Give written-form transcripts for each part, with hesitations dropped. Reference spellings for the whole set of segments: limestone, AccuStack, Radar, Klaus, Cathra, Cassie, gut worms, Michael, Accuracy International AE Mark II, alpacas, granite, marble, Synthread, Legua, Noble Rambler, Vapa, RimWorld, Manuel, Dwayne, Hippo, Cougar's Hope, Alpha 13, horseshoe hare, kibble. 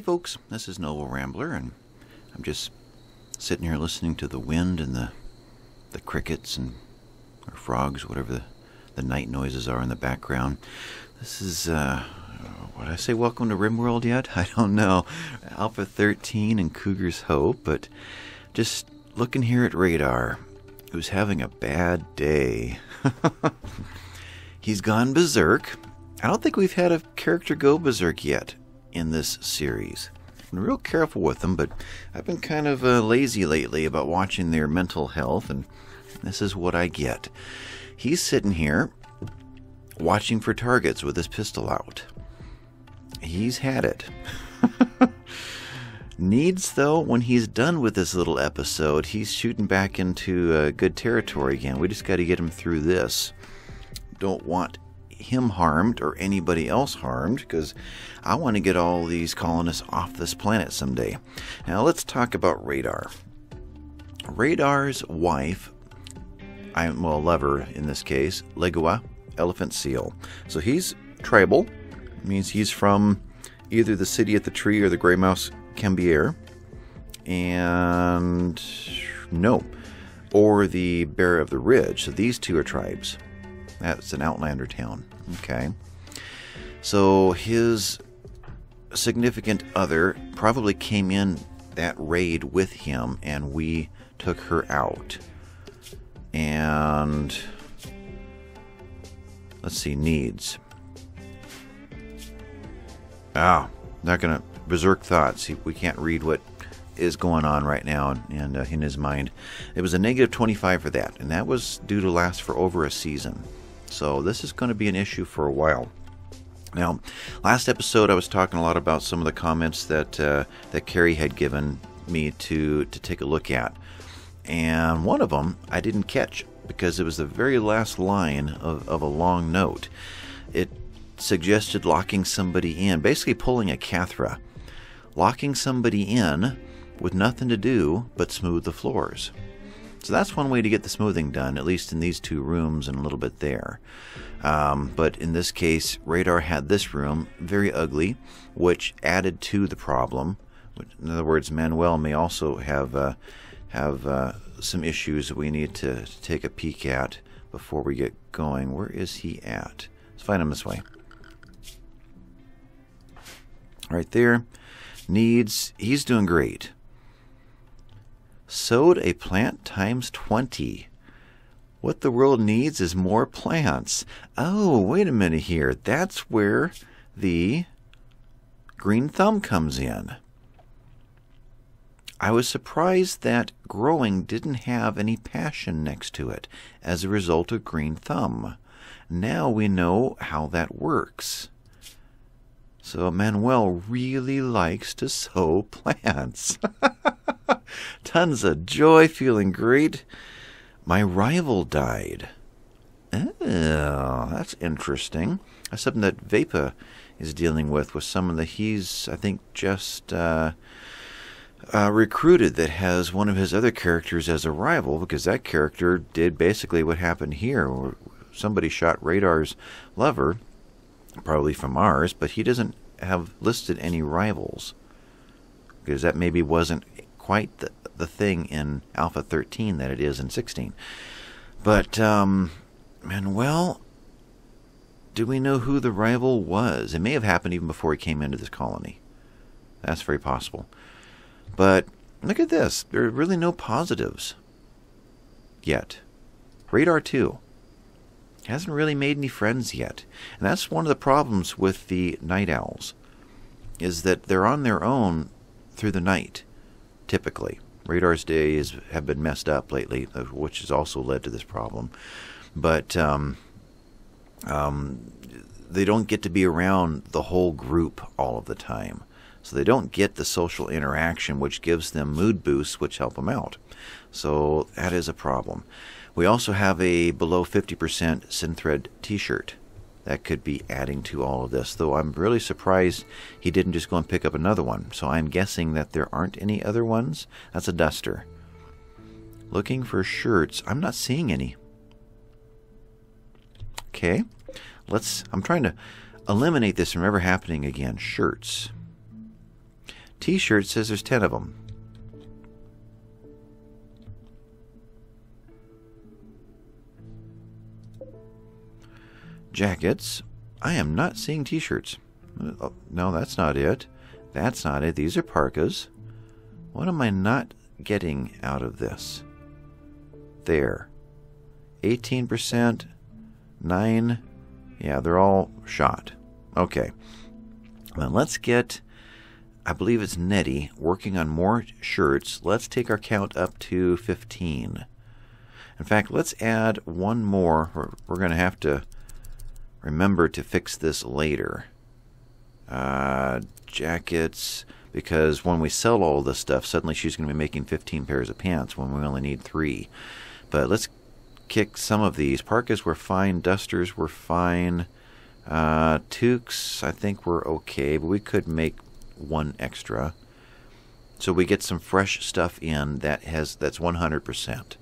Hey folks, this is Noble Rambler, and I'm just sitting here listening to the wind and the crickets and or frogs, whatever the night noises are in the background. This is, would I say welcome to RimWorld yet? I don't know. Alpha 13 and Cougar's Hope, but just looking here at Radar, who's having a bad day. He's gone berserk. I don't think we've had a character go berserk yet in this series. I'm real careful with them, but I've been kind of lazy lately about watching their mental health, and this is what I get. He's sitting here watching for targets with his pistol out. He's had it. Needs, though, when he's done with this little episode, he's shooting back into good territory again. We just got to get him through this. Don't want him harmed or anybody else harmed, because I want to get all these colonists off this planet someday. Now let's talk about Radar. Radar's wife, lover in this case, Legua, elephant seal. So he's tribal, means he's from either the city at the tree or the gray mouse cambier, and no, or the bear of the ridge. So these two are tribes. That's an outlander town. Okay. So his significant other probably came in that raid with him, and we took her out. And let's see, needs. Ah, not gonna berserk thoughts. We can't read what is going on right now and in his mind. It was a negative 25 for that, and that was due to last for over a season. So this is going to be an issue for a while. Now, last episode I was talking a lot about some of the comments that that Carrie had given me to take a look at. And one of them I didn't catch because it was the very last line of a long note. It suggested locking somebody in, basically pulling a Cathra. Locking somebody in with nothing to do but smooth the floors. So that's one way to get the smoothing done, at least in these two rooms and a little bit there. But in this case, Radar had this room very ugly, which added to the problem. In other words, Manuel may also have some issues that we need to take a peek at before we get going. Where is he at? Let's find him this way. Right there. Needs. He's doing great. Sowed a plant times 20. What the world needs is more plants. Oh, wait a minute here. That's where the green thumb comes in. I was surprised that growing didn't have any passion next to it as a result of green thumb. Now we know how that works. So Manuel really likes to sow plants. Tons of joy, feeling great. My rival died. Oh, that's interesting. That's something that Vapa is dealing with someone that he's, I think, just recruited, that has one of his other characters as a rival, because that character did basically what happened here. Or somebody shot Radar's lover, probably from ours, but he doesn't have listed any rivals, because that maybe wasn't quite the thing in Alpha 13 that it is in 16. But Manuel, do we know who the rival was? It may have happened even before he came into this colony. That's very possible. But look at this. There are really no positives yet. Radar 2 hasn't really made any friends yet. And that's one of the problems with the night owls, is that they're on their own through the night. Typically, Radar's days have been messed up lately, which has also led to this problem. But they don't get to be around the whole group all of the time. So they don't get the social interaction, which gives them mood boosts, which help them out. So that is a problem. We also have a below 50% Synthread t-shirt. That could be adding to all of this, though I'm really surprised he didn't just go and pick up another one. So I'm guessing that there aren't any other ones. That's a duster. Looking for shirts. I'm not seeing any. Okay. I'm trying to eliminate this from ever happening again. Shirts. T-shirts says there's 10 of them. Jackets. I am not seeing T-shirts. Oh, no, that's not it. That's not it. These are parkas. What am I not getting out of this? There. 18%. 9. Yeah, they're all shot. Okay. Now let's get, I believe it's Nettie, working on more shirts. Let's take our count up to 15. In fact, let's add one more. We're going to have to remember to fix this later. Jackets, because when we sell all this stuff, suddenly she's going to be making 15 pairs of pants when we only need 3. But let's kick some of these. Parkas were fine. Dusters were fine. Toques, I think we're okay, but we could make one extra. So we get some fresh stuff in that has, that's 100%.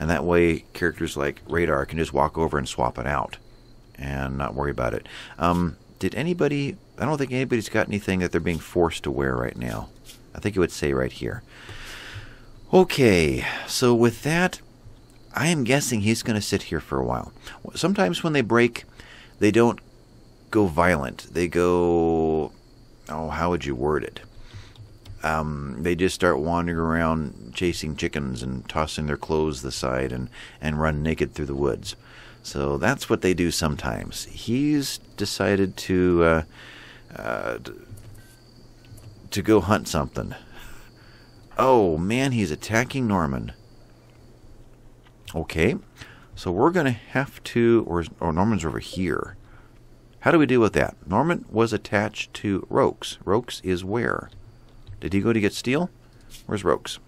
And that way characters like Radar can just walk over and swap it out and not worry about it. Did anybody, I don't think anybody's got anything that they're being forced to wear right now. I think it would say right here. Okay, so with that, I am guessing he's going to sit here for a while. Sometimes when they break, they don't go violent. They go, oh, how would you word it? They just start wandering around chasing chickens and tossing their clothes aside and run naked through the woods. So that's what they do sometimes. He's decided to go hunt something. Oh, man, he's attacking Norman. Okay, so we're going to have to, or Norman's over here. How do we deal with that? Norman was attached to Rokes. Rokes is where? Did he go to get steel? Where's Rokes?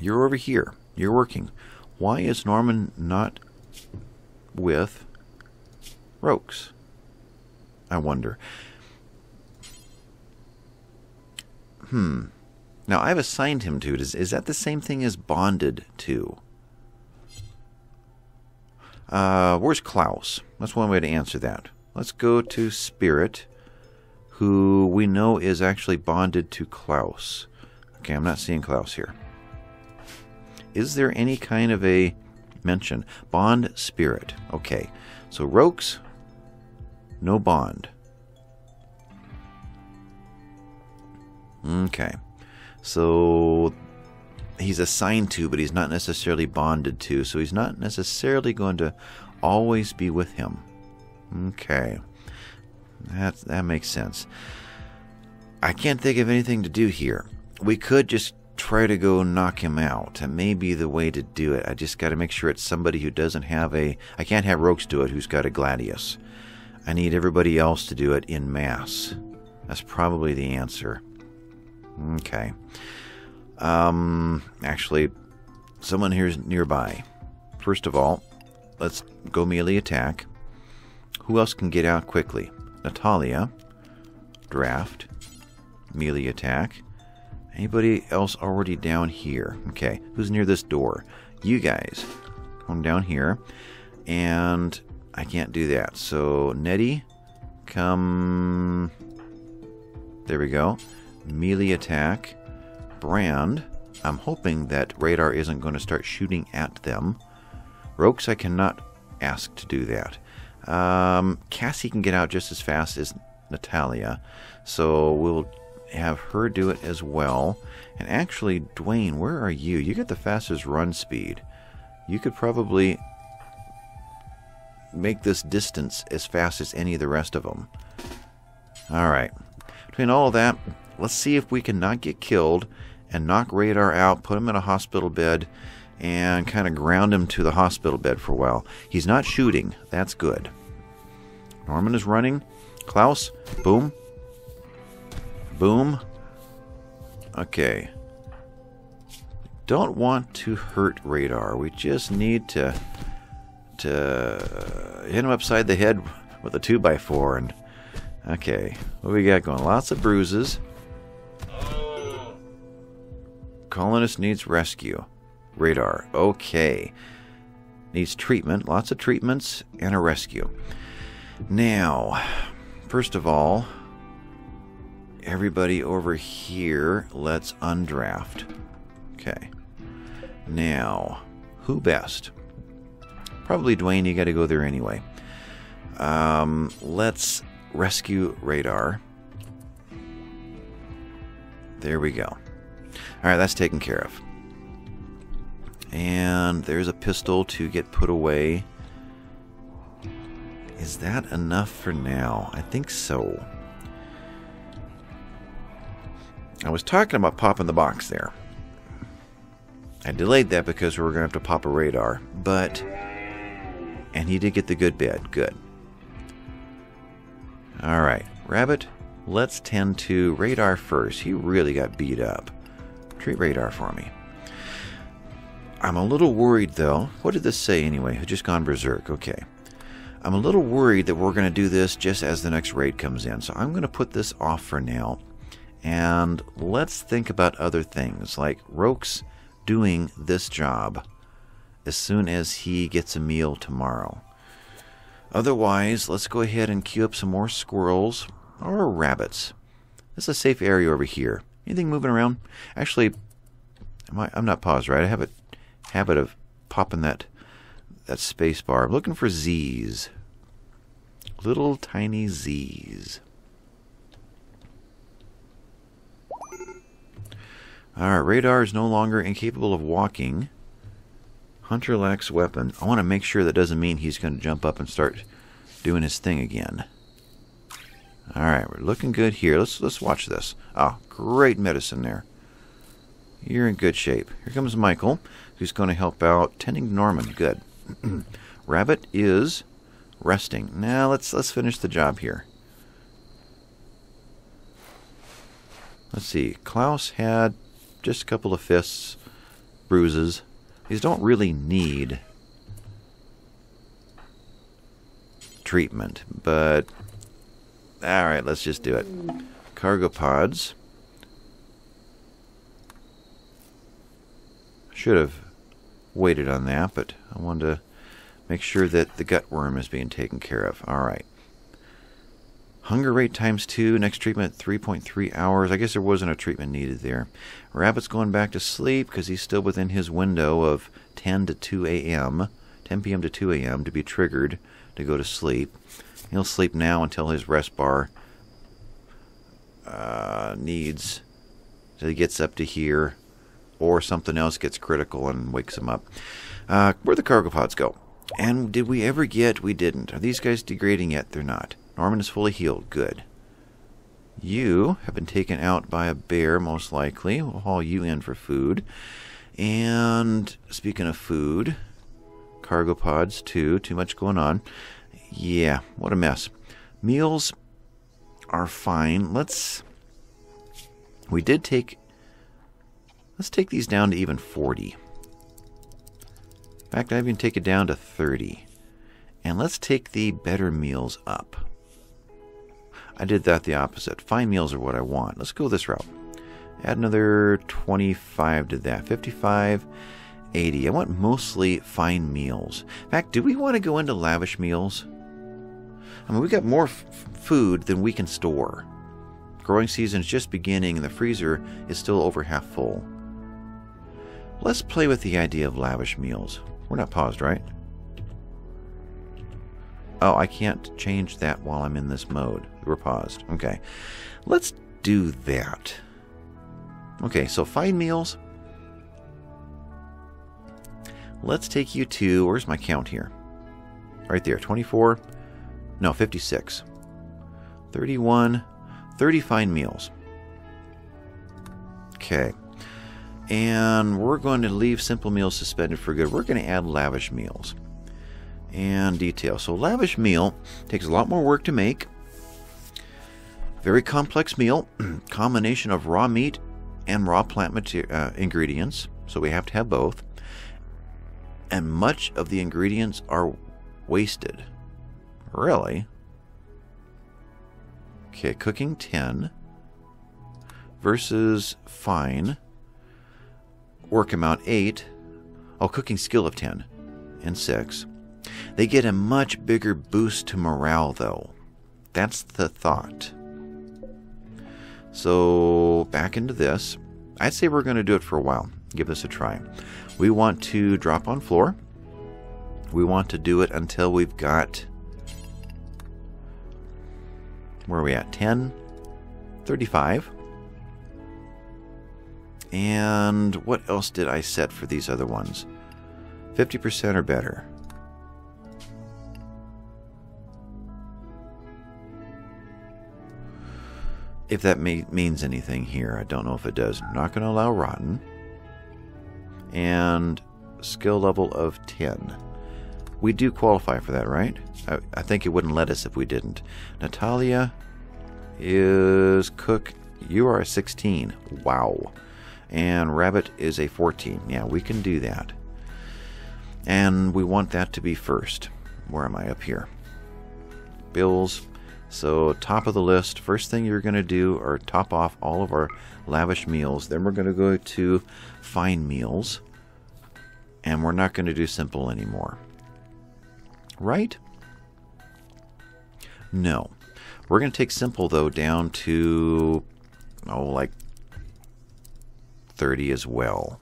You're over here. You're working. Why is Norman not with Rokes? I wonder. Now, I've assigned him to it. Is that the same thing as bonded to? Where's Klaus? That's one way to answer that. Let's go to Spirit, who we know is actually bonded to Klaus. Okay, I'm not seeing Klaus here. Is there any kind of a mention? Bond, Spirit. Okay, so Rokes, no bond. Okay, so he's assigned to, but he's not necessarily bonded to, so he's not necessarily going to always be with him. Okay, that makes sense. I can't think of anything to do here. We could just try to go knock him out. That may be the way to do it. I just got to make sure it's somebody who doesn't have a... I can't have Rokes do it who's got a gladius. I need everybody else to do it in mass. That's probably the answer. Okay. Actually, someone here's nearby. First of all, let's go melee attack. Who else can get out quickly? Natalia. Draft. Melee attack. Anybody else already down here? Okay. Who's near this door? You guys. Come down here. And I can't do that. So, Nettie, come... There we go. Melee attack. Brand. I'm hoping that Radar isn't going to start shooting at them. Rokes, I cannot ask to do that. Cassie can get out just as fast as Natalia. So, we'll... have her do it as well. And actually, Dwayne, where are you? You get the fastest run speed. You could probably make this distance as fast as any of the rest of them. Alright. Between all of that, let's see if we can not get killed and knock Radar out, put him in a hospital bed, and kind of ground him to the hospital bed for a while. He's not shooting. That's good. Norman is running. Klaus, boom. Boom. Okay. Don't want to hurt Radar. We just need to hit him upside the head with a 2x4. And okay, what we got going? Lots of bruises. Colonist needs rescue. Radar. Okay. Needs treatment. Lots of treatments and a rescue. Now, first of all. everybody over here. Let's undraft. Okay. Now, who best? Probably Dwayne. You got to go there anyway. Let's rescue Radar. There we go. Alright, that's taken care of. And there's a pistol to get put away. Is that enough for now? I think so. I was talking about popping the box there. I delayed that because we were going to have to pop a radar. But... and he did get the good bed. Good. Alright. Rabbit, let's tend to Radar first. He really got beat up. Treat Radar for me. I'm a little worried, though. What did this say, anyway? I've just gone berserk. Okay. I'm a little worried that we're going to do this just as the next raid comes in. So I'm going to put this off for now. And let's think about other things, like Rokes doing this job as soon as he gets a meal tomorrow. Otherwise, let's go ahead and queue up some more squirrels or rabbits. This is a safe area over here. Anything moving around? Actually, I'm not paused, right? I have a habit of popping that space bar. I'm looking for Z's. Little tiny Z's. Alright, Radar is no longer incapable of walking. Hunter lacks weapon. I want to make sure that doesn't mean he's going to jump up and start doing his thing again. Alright, we're looking good here. Let's watch this. Oh, great medicine there. You're in good shape. Here comes Michael, who's going to help out tending Norman. Good. Rabbit is resting. Now let's finish the job here. Let's see. Klaus had just a couple of fists, bruises. These don't really need treatment, but alright, let's just do it. Cargo pods. Should have waited on that, but I wanted to make sure that the gut worm is being taken care of. Alright. Hunger rate ×2, next treatment 3.3 hours. I guess there wasn't a treatment needed there. Rabbit's going back to sleep because he's still within his window of 10 to 2 a.m., 10 p.m. to 2 a.m. to be triggered to go to sleep. He'll sleep now until his rest bar needs. So he gets up to here, or something else gets critical and wakes him up. Where'd the cargo pods go? And did we ever get? We didn't. Are these guys degrading yet? They're not. Norman is fully healed. Good. You have been taken out by a bear, most likely. We'll haul you in for food. And speaking of food, cargo pods too. Too much going on. Yeah, what a mess. Meals are fine. Let's take these down to even 40. In fact, I even take it down to 30. And let's take the better meals up. I did that the opposite. Fine meals are what I want. Let's go this route. Add another 25 to that. 55, 80. I want mostly fine meals. In fact, do we want to go into lavish meals? I mean, we got more food than we can store. Growing season's just beginning and the freezer is still over half full. Let's play with the idea of lavish meals. We're not paused, right? Oh, I can't change that while I'm in this mode. We're paused. Okay. Let's do that. Okay, so fine meals. Let's take you to... where's my count here? Right there. 24. No, 56. 31. 30 fine meals. Okay. And we're going to leave simple meals suspended for good. We're going to add lavish meals. And detail. So lavish meal takes a lot more work to make. Very complex meal. Combination of raw meat and raw plant ingredients. So we have to have both. And much of the ingredients are wasted. Really? Okay, cooking 10 versus fine. Work amount 8. Oh, cooking skill of 10 and 6. They get a much bigger boost to morale, though. That's the thought. So back into this. I'd say we're going to do it for a while. Give this a try. We want to drop on floor. We want to do it until we've got, where are we at? 10, 35. And what else did I set for these other ones? 50% or better. If that means anything here, I don't know if it does. I'm not going to allow rotten. And skill level of 10. We do qualify for that, right? I think it wouldn't let us if we didn't. Natalia is cook. You are a 16. Wow. And Rabbit is a 14. Yeah, we can do that. And we want that to be first. Where am I up here? Bills. So top of the list, first thing you're going to do are top off all of our lavish meals. Then we're going to go to fine meals. And we're not going to do simple anymore. Right? No. We're going to take simple, though, down to, oh, like 30 as well.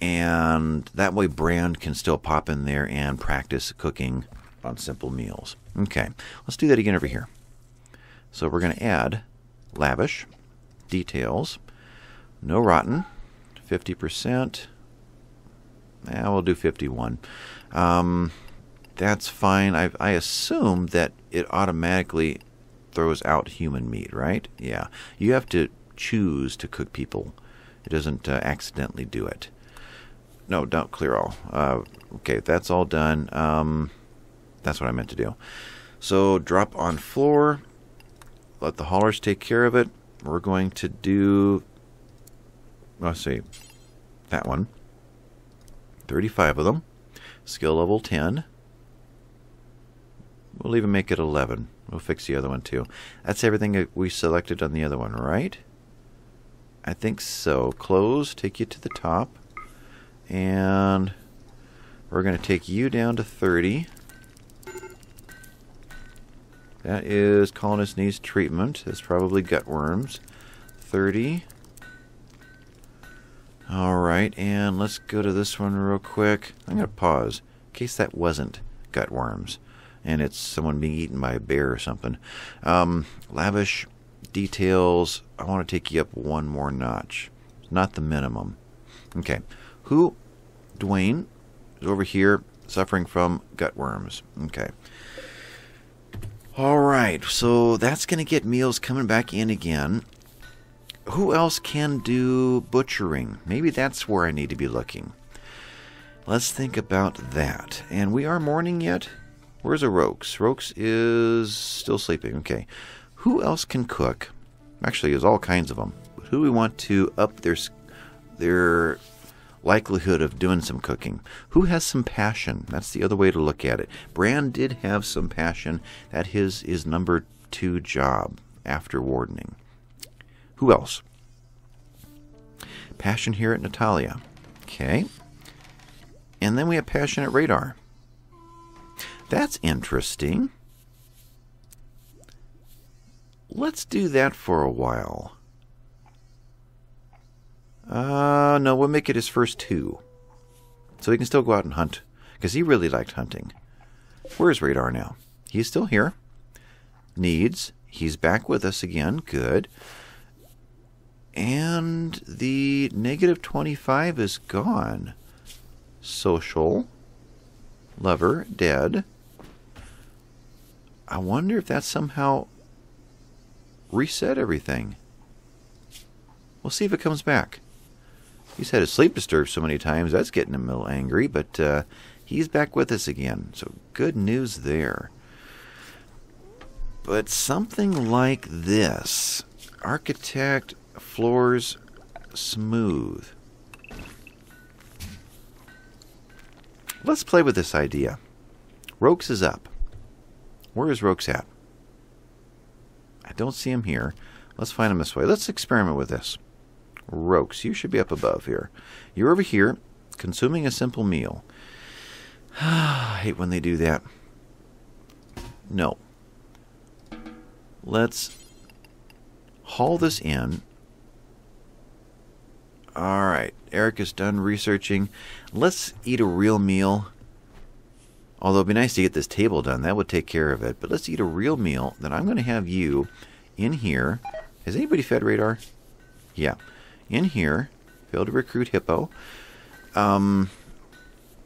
And that way Brand can still pop in there and practice cooking on simple meals. Okay, let's do that again over here. So we're going to add lavish, details, no rotten, 50%. We'll do 51. That's fine. I assume that it automatically throws out human meat, right? Yeah, you have to choose to cook people. It doesn't accidentally do it. No, don't clear all. Okay, that's all done. That's what I meant to do. So drop on floor. Let the haulers take care of it. We're going to do, let's see, that one. 35 of them. Skill level 10. We'll even make it 11. We'll fix the other one too. That's everything that we selected on the other one, right? I think so. Close. Take you to the top. And we're going to take you down to 30. That is colonist needs treatment. That's probably gut worms. 30. All right, and let's go to this one real quick. I'm going to pause in case that wasn't gut worms and it's someone being eaten by a bear or something. Lavish details. I want to take you up one more notch. It's not the minimum. Okay. Who? Dwayne is over here suffering from gut worms. Okay. All right, so that's going to get meals coming back in again. Who else can do butchering? Maybe that's where I need to be looking. Let's think about that. And we are morning yet. Where's a Rokes? Rokes is still sleeping. Okay. Who else can cook? Actually, there's all kinds of them. But who do we want to up their likelihood of doing some cooking? Who has some passion? That's the other way to look at it. Brand did have some passion. That his number 2 job after wardening. Who else? Passion here at Natalia. Okay. And then we have passion at Radar. That's interesting. Let's do that for a while. No, we'll make it his first 2. So he can still go out and hunt. Because he really liked hunting. Where's Radar now? He's still here. Needs. He's back with us again. Good. And the -25 is gone. Social. Lover. Dead. I wonder if that somehow reset everything. We'll see if it comes back. He's had his sleep disturbed so many times, that's getting him a little angry, but he's back with us again. So good news there. But something like this. Architect, floors, smooth. Let's play with this idea. Rokes is up. Where is Rokes at? I don't see him here. Let's find him this way. Let's experiment with this. Rokes, you should be up above here. You're over here consuming a simple meal. I hate when they do that. No. Let's haul this in. All right, Eric is done researching. Let's eat a real meal. Although it'd be nice to get this table done. That would take care of it. But let's eat a real meal. Then I'm going to have you in here. Has anybody fed Radar? Yeah. In here. Failed to recruit Hippo.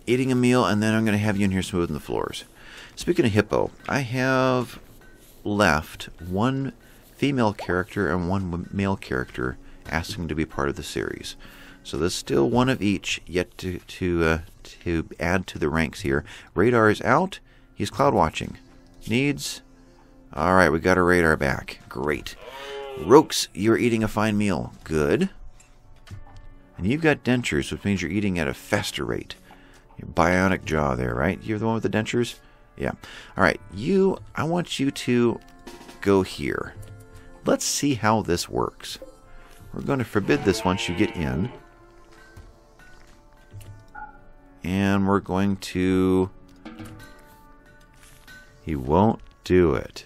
Eating a meal, and then I'm going to have you in here smoothing the floors. Speaking of Hippo, I have left one female character and one male character asking to be part of the series. So there's still one of each yet to add to the ranks here. Radar is out. He's cloud watching. Needs. All right, we got a Radar back. Great. Rokes, you're eating a fine meal. Good. And you've got dentures, which means you're eating at a faster rate. Your bionic jaw there, right? You're the one with the dentures? Yeah. All right, you. I want you to go here. Let's see how this works. We're going to forbid this once you get in. And we're going to... He won't do it.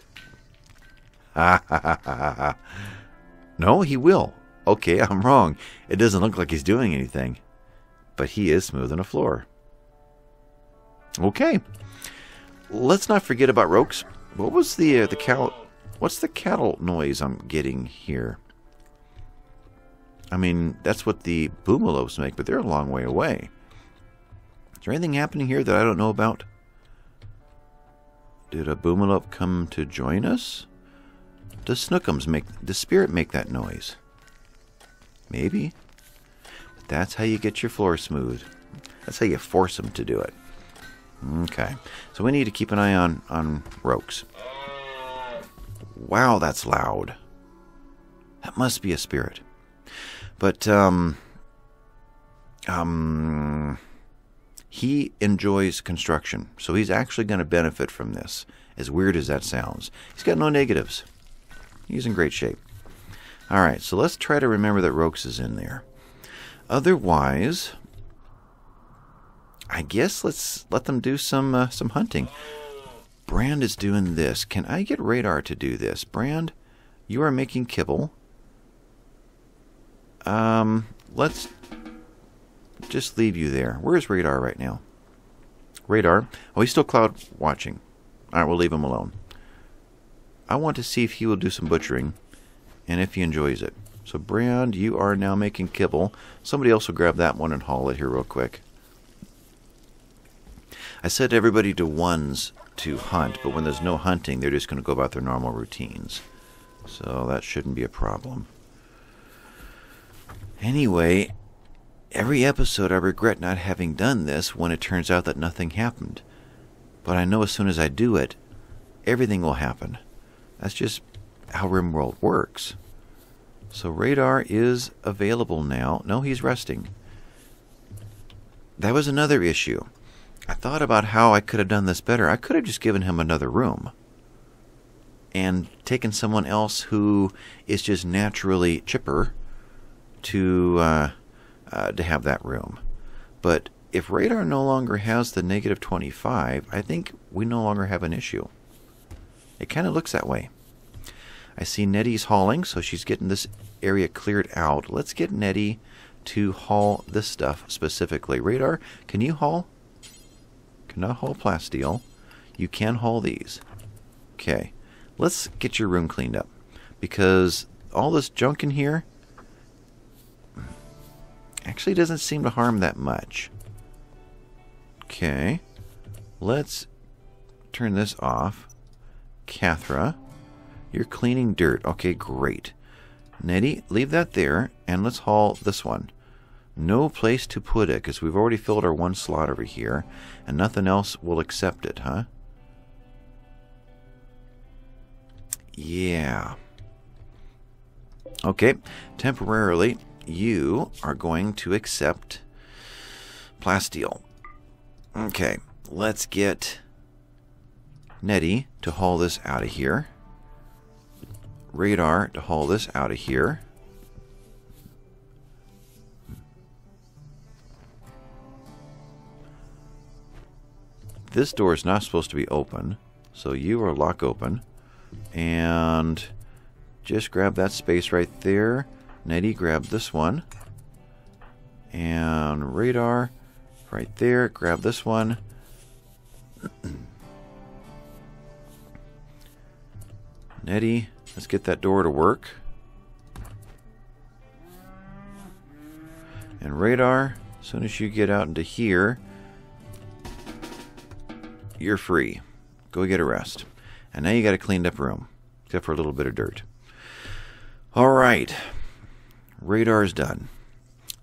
Ha ha ha ha ha. No, he will. Okay, I'm wrong. It doesn't look like he's doing anything. But he is smoothing a floor. Okay. Let's not forget about Rokes. What was the cow... What's the cattle noise I'm getting here? I mean, that's what the boomalopes make, but they're a long way away. Is there anything happening here that I don't know about? Did a boomalope come to join us? Does Spirit make that noise? Maybe. But that's how you get your floor smooth. That's how you force them to do it. Okay. So we need to keep an eye on Rokes. Wow, that's loud. That must be a spirit. But he enjoys construction, so he's actually going to benefit from this, as weird as that sounds. He's got no negatives. He's in great shape. All right, so let's try to remember that Rokes is in there. Otherwise, I guess let's let them do some hunting. Brand is doing this. Can I get Radar to do this? Brand, you are making kibble. Let's just leave you there. Where is Radar right now? Radar. Oh, he's still cloud watching. All right, we'll leave him alone. I want to see if he will do some butchering and if he enjoys it. So, Brand, you are now making kibble. Somebody else will grab that one and haul it here real quick. I set everybody to ones to hunt, but when there's no hunting, they're just going to go about their normal routines. So that shouldn't be a problem. Anyway, every episode I regret not having done this when it turns out that nothing happened. But I know as soon as I do it, everything will happen. That's just how RimWorld works. So Radar is available now. No, he's resting. That was another issue. I thought about how I could have done this better. I could have just given him another room and taken someone else who is just naturally chipper to have that room. But if Radar no longer has the negative 25, I think we no longer have an issue. It kind of looks that way. I see Nettie's hauling, so she's getting this area cleared out. Let's get Nettie to haul this stuff specifically. Radar, can you haul? Cannot haul Plasteel. You can haul these. Okay. Let's get your room cleaned up, because all this junk in here actually doesn't seem to harm that much. Okay. Let's turn this off. Cathra, you're cleaning dirt. Okay, great. Nettie, leave that there, and let's haul this one. No place to put it, because we've already filled our one slot over here, and nothing else will accept it, huh? Yeah. Okay. Temporarily, you are going to accept Plasteel. Okay, let's get Nettie to haul this out of here. Radar to haul this out of here. This door is not supposed to be open, so you are lock open. And Just grab that space right there. Nettie, grab this one. And Radar, right there, grab this one. Nettie, let's get that door to work. And Radar, as soon as you get out into here, you're free. Go get a rest. And now you got a cleaned up room, except for a little bit of dirt. All right, Radar's done.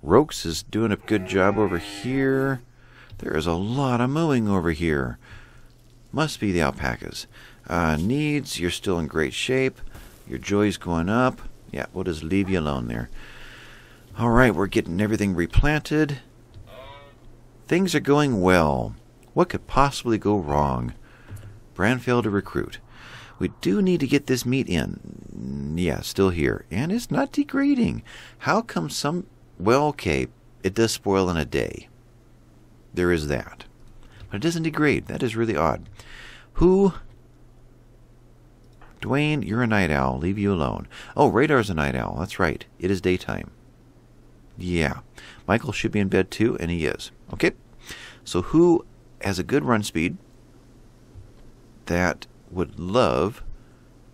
Rokes is doing a good job over here. There is a lot of mowing over here. Must be the alpacas. Needs, you're still in great shape. Your joy's going up. Yeah, we'll just leave you alone there. All right, we're getting everything replanted. Things are going well. What could possibly go wrong? Brand failed to recruit. We do need to get this meat in. Yeah, still here. And it's not degrading. How come some... Well, okay, it does spoil in a day. There is that. But it doesn't degrade. That is really odd. Who? Dwayne, you're a night owl. Leave you alone. Oh, Radar's a night owl. That's right. It is daytime. Yeah. Michael should be in bed too, and he is. Okay. So who has a good run speed that would love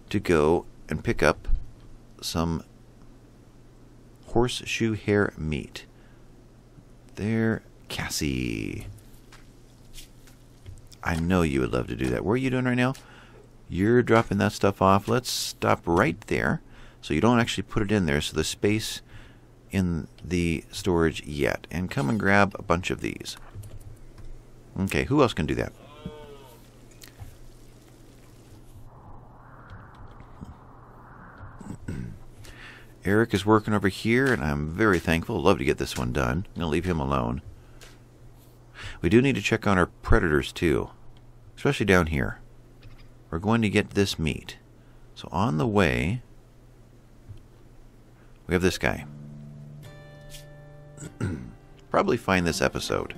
to go and pick up some horseshoe hare meat? There, Cassie. I know you would love to do that. What are you doing right now? You're dropping that stuff off. Let's stop right there so you don't actually put it in there, so the space in the storage yet. And come and grab a bunch of these. Okay, who else can do that? Eric is working over here, and I'm very thankful. Love to get this one done. I'm going to leave him alone. We do need to check on our predators, too. Especially down here. We're going to get this meat. So on the way, we have this guy. Probably find this episode.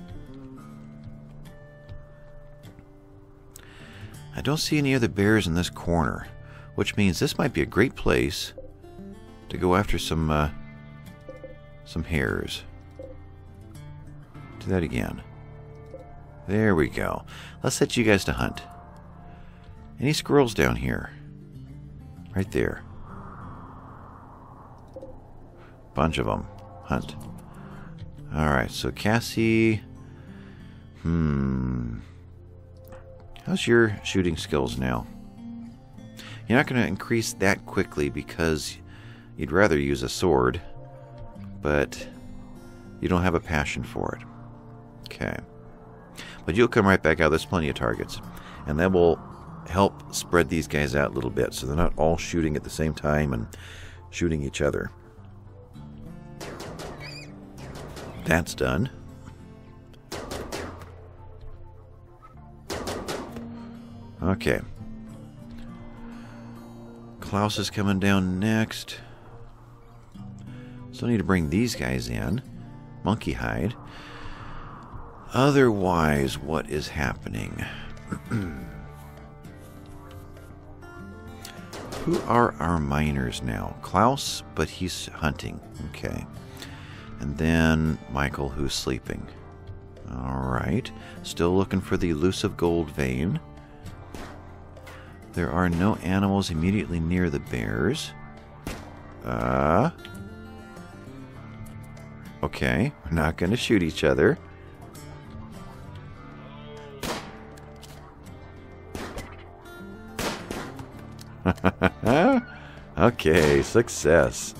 I don't see any other bears in this corner, which means this might be a great place to go after some hares. Do that again. There we go. Let's set you guys to hunt. Any squirrels down here? Right there. Bunch of them. Hunt. Alright, so Cassie... How's your shooting skills now? You're not going to increase that quickly because... you'd rather use a sword, but you don't have a passion for it. Okay. But you'll come right back out. There's plenty of targets. And that will help spread these guys out a little bit so they're not all shooting at the same time and shooting each other. That's done. Okay. Klaus is coming down next. Still need to bring these guys in. Monkey hide. Otherwise, what is happening? Who are our miners now? Klaus, but he's hunting. Okay. And then Michael, who's sleeping. Alright. Still looking for the elusive gold vein. There are no animals immediately near the bears. Okay, we're not going to shoot each other. Okay, success.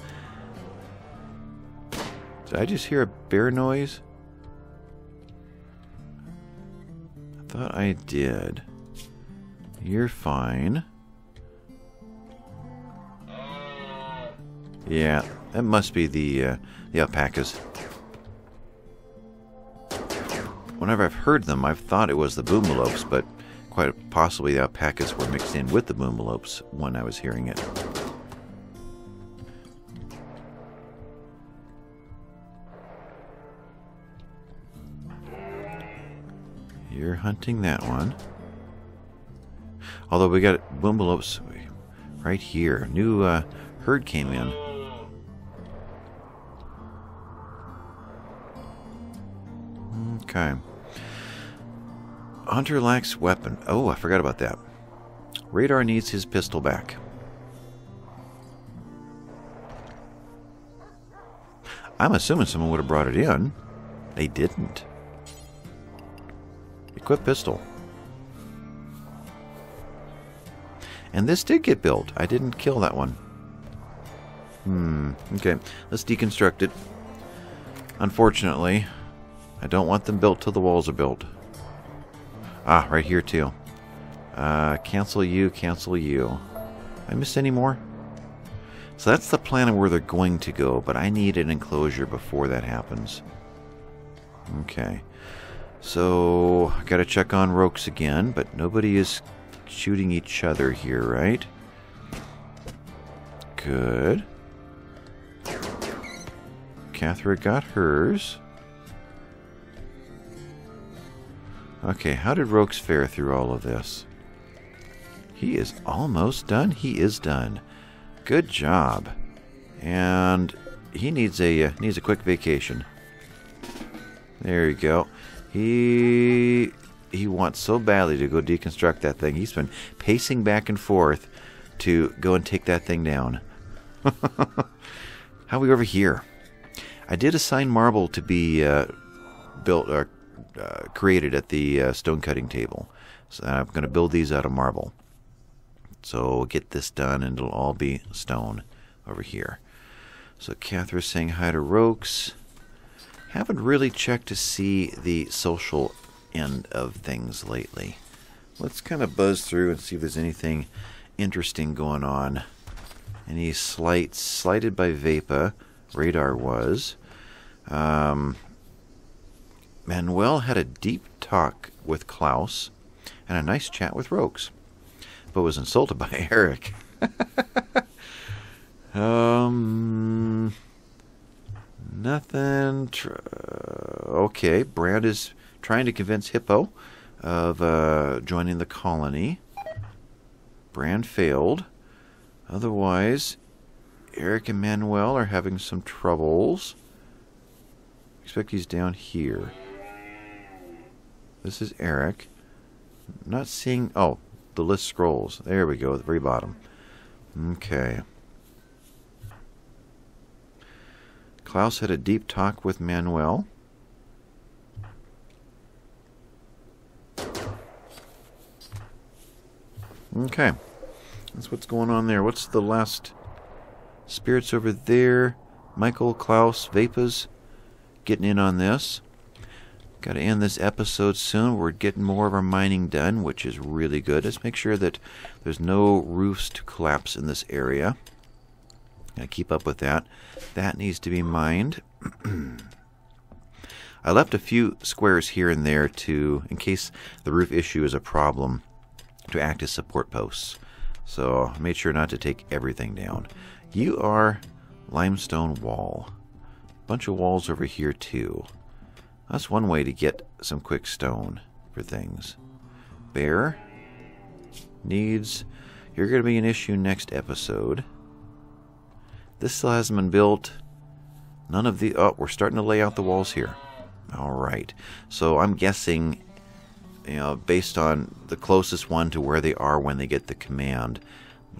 Did I just hear a bear noise? I thought I did. You're fine. Yeah, that must be the alpacas. Whenever I've heard them, I've thought it was the boomalopes, but quite possibly the alpacas were mixed in with the boomalopes when I was hearing it. You're hunting that one. Although we got boomalopes right here. New herd came in. Okay. Hunter lacks weapon. Oh, I forgot about that. Radar needs his pistol back. I'm assuming someone would have brought it in. They didn't. Equip pistol. And this did get built. I didn't kill that one. Okay, let's deconstruct it. Unfortunately, I don't want them built till the walls are built. Ah, right here too. Cancel you, cancel you. I missed any more? So that's the plan of where they're going to go, but I need an enclosure before that happens. Okay. So, I gotta check on Rokes again, but nobody is shooting each other here, right? Good. Cathra got hers. Okay, how did Rokes fare through all of this? He is almost done. He is done. Good job. And he needs a quick vacation. There you go. He wants so badly to go deconstruct that thing. He's been pacing back and forth to go and take that thing down. How are we over here? I did assign marble to be built or created at the stone cutting table. So I'm going to build these out of marble. So we'll get this done and it'll all be stone over here. So Cathra's saying hi to Rokes. Haven't really checked to see the social end of things lately. Let's kind of buzz through and see if there's anything interesting going on. Any slighted by Vapa. Radar was. Manuel had a deep talk with Klaus and a nice chat with Rokes, but was insulted by Eric. Nothing. Okay, Brand is trying to convince Hippo of joining the colony. Brand failed. Otherwise, Eric and Manuel are having some troubles. I expect he's down here. This is Eric. Not seeing... Oh, the list scrolls. There we go, at the very bottom. Okay. Klaus had a deep talk with Manuel. Okay. That's what's going on there. What's the last... Spirits over there. Michael, Klaus, Vapas getting in on this. Got to end this episode soon. We're getting more of our mining done, which is really good. Let's make sure that there's no roofs to collapse in this area. Gotta keep up with that. That needs to be mined. I left a few squares here and there to, in case the roof issue is a problem, to act as support posts. So I made sure not to take everything down. You are limestone wall. Bunch of walls over here too. That's one way to get some quick stone for things. Bear needs... You're going to be an issue next episode. This still hasn't been built. None of the... Oh, we're starting to lay out the walls here. Alright. So I'm guessing, you know, based on the closest one to where they are when they get the command,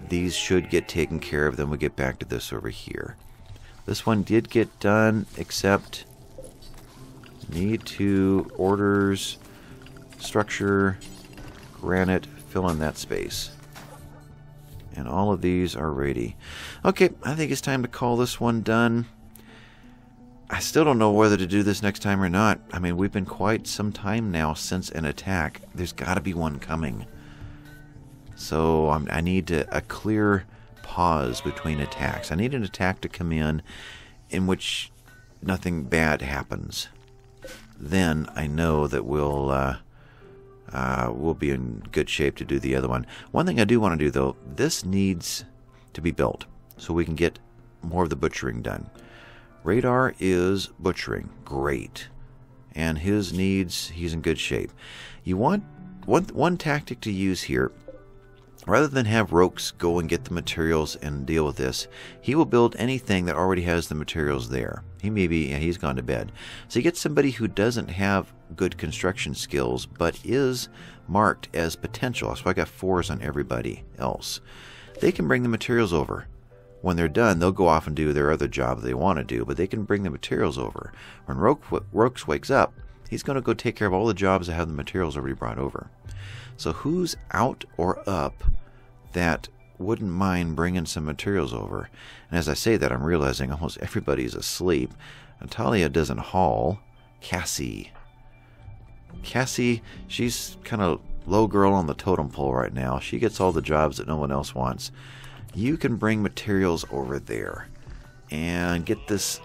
these should get taken care of. Then we get back to this over here. This one did get done, except... Need to orders, structure, granite, fill in that space. And all of these are ready. Okay, I think it's time to call this one done. I still don't know whether to do this next time or not. I mean, we've been quite some time now since an attack. There's got to be one coming. So I need a clear pause between attacks. I need an attack to come in which nothing bad happens. Then I know that we'll be in good shape to do the other one. One thing I do want to do, though, this needs to be built so we can get more of the butchering done. Radar is butchering. Great. And his needs, he's in good shape. You want one tactic to use here Rather than have Rokes go and get the materials and deal with this, he will build anything that already has the materials there. He's gone to bed. So you get somebody who doesn't have good construction skills, but is marked as potential. So I got 4s on everybody else. They can bring the materials over. When they're done, they'll go off and do their other job they want to do, but they can bring the materials over. When Rokes wakes up, he's going to go take care of all the jobs that have the materials already brought over. So who's out or up that wouldn't mind bringing some materials over? And as I say that, I'm realizing almost everybody's asleep. Natalia doesn't haul. Cassie, she's kind of low girl on the totem pole right now. She gets all the jobs that no one else wants. You can bring materials over there and get this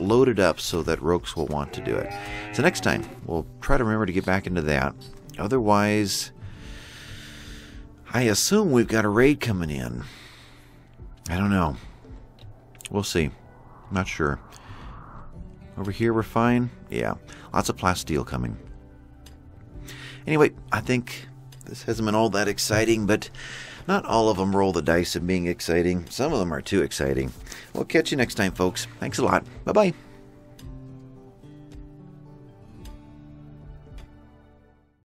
loaded up so that Rokes will want to do it. So next time, we'll try to remember to get back into that. Otherwise, I assume we've got a raid coming in. I don't know. We'll see. Not sure. Over here we're fine. Yeah. Lots of Plasteel coming. Anyway, I think this hasn't been all that exciting, but not all of them roll the dice of being exciting. Some of them are too exciting. We'll catch you next time, folks. Thanks a lot. Bye-bye.